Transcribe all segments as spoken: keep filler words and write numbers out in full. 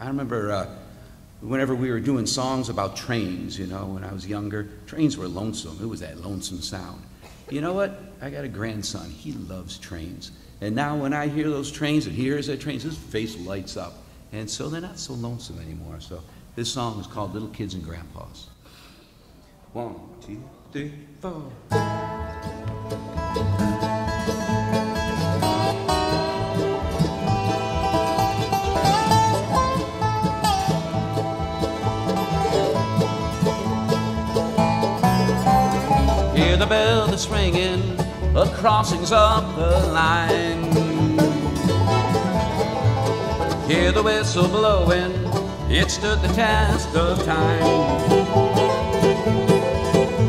I remember uh, whenever we were doing songs about trains, you know, when I was younger, trains were lonesome. It was that lonesome sound. You know what? I got a grandson. He loves trains. And now when I hear those trains and he hears that trains, his face lights up. And so they're not so lonesome anymore. So this song is called Little Kids and Grandpas. One, two, three, four. Hear the bell that's ringing, a crossing's up the line. Hear the whistle blowing, it stood the test of time.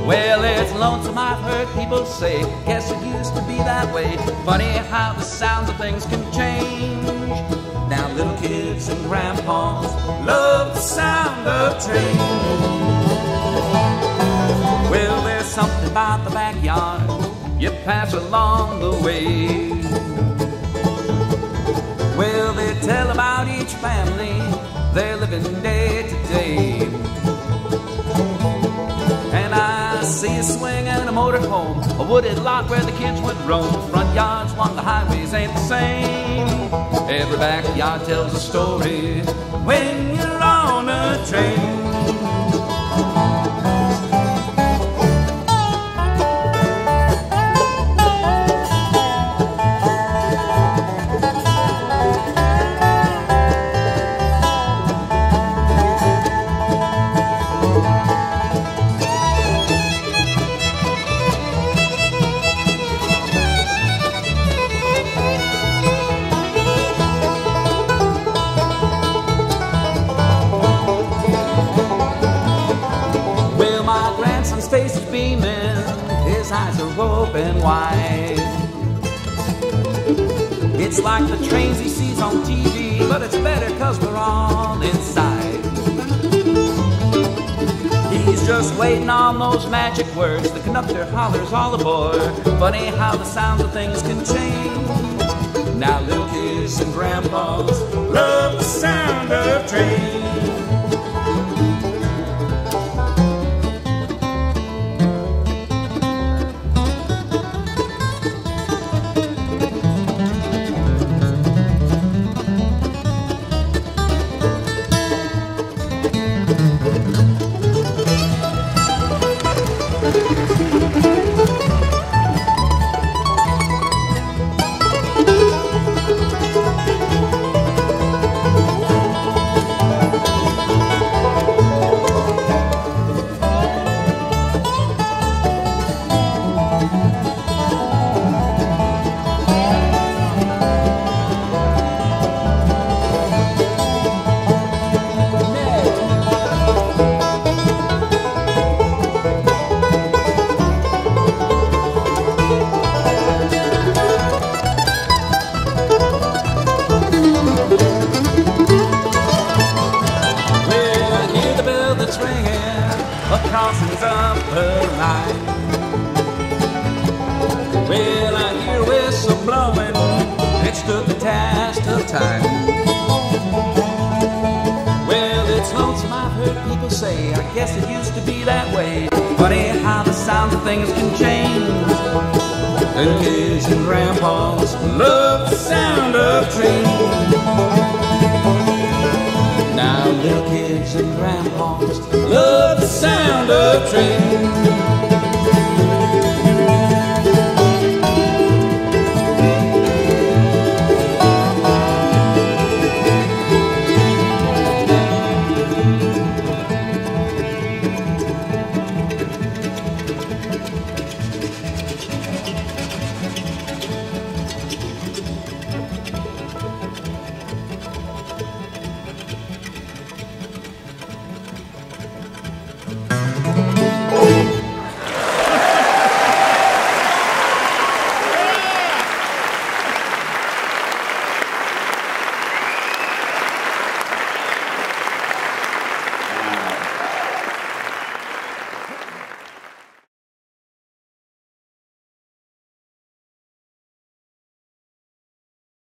Well, it's lonesome, I've heard people say. Guess it used to be that way. Funny how the sounds of things can change. Now little kids and grandpas love the sound of trains. Well, there's something about the backyard you pass along the way. Well, they tell about each family they're living day to day. See a swing and a motor home, a wooded lot where the kids would roam. Front yards along the highways ain't the same. Every backyard tells a story when you're on a train. His face is beaming, his eyes are open wide. It's like the trains he sees on T V, but it's better cause we're all inside. He's just waiting on those magic words, the conductor hollers all aboard. Funny how the sounds of things can change. Now little kids and grandpas love the sound of trains. Crossings up the line. Well, I hear whistle blowing, it stood the test of time. Well, it's lonesome, I've heard people say. I guess it used to be that way. Funny how the sound of things can change. And kids and grandpas love the sound.